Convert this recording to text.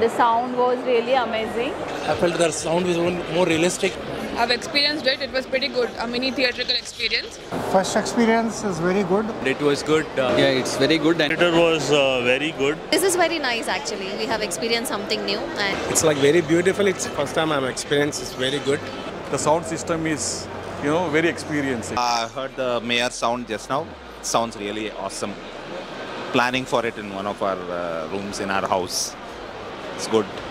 The sound was really amazing. I felt the sound was more realistic. I've experienced it. It was pretty good. A mini theatrical experience. First experience is very good. It was good. Yeah, it's very good. And it was very good. This is very nice actually. We have experienced something new. And it's like very beautiful. It's first time I'm experienced. It's very good. The sound system is, you know, very experiencing. I heard the mayor sound just now. It sounds really awesome. Planning for it in one of our rooms in our house. It's good.